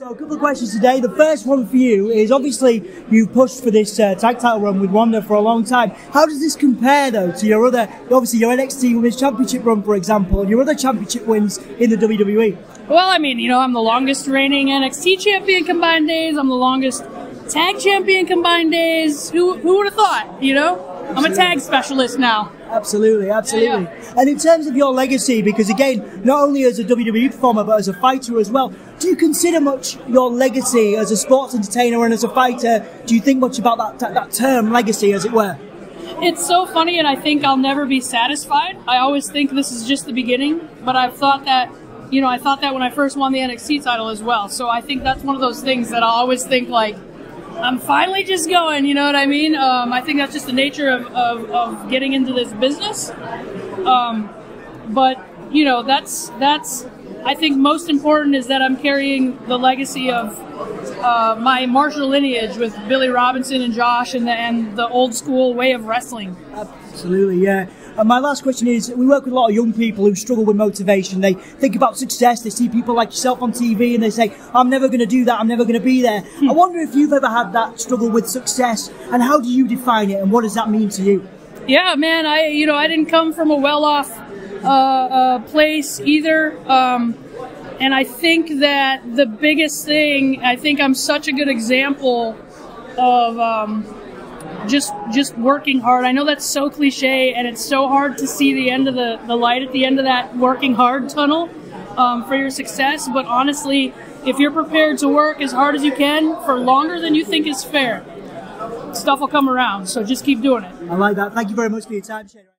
So a couple of questions today. The first one for you is obviously you pushed for this tag title run with Wanda for a long time. How does this compare though to your other, obviously your NXT Women's Championship run, for example, and your other championship wins in the WWE? Well, I mean, you know, I'm the longest reigning NXT champion combined days. I'm the longest tag champion combined days. Who would have thought, you know? Absolutely. I'm a tag specialist now. Absolutely, absolutely. Yeah, yeah. And in terms of your legacy, because again, not only as a WWE performer, but as a fighter as well, do you consider much your legacy as a sports entertainer and as a fighter? Do you think much about that term, legacy, as it were? It's so funny, and I think I'll never be satisfied. I always think this is just the beginning, but I've thought that, you know, I thought that when I first won the NXT title as well. So I think that's one of those things that I'll always think like, I'm finally just going, you know what I mean? I think that's just the nature of getting into this business. But, you know, that's I think most important is that I'm carrying the legacy of my martial lineage with Billy Robinson and Josh and the old school way of wrestling. Absolutely, yeah. And my last question is, we work with a lot of young people who struggle with motivation. They think about success, they see people like yourself on TV and they say, I'm never going to do that, I'm never going to be there. I wonder if you've ever had that struggle with success, and how do you define it and what does that mean to you? Yeah, man, I didn't come from a well-off place either. And I think that the biggest thing, I think I'm such a good example of just working hard. I know that's so cliche, and it's so hard to see the end of the light at the end of that working hard tunnel for your success. But honestly, if you're prepared to work as hard as you can for longer than you think is fair, stuff will come around. So just keep doing it. I like that. Thank you very much for your time, Shay.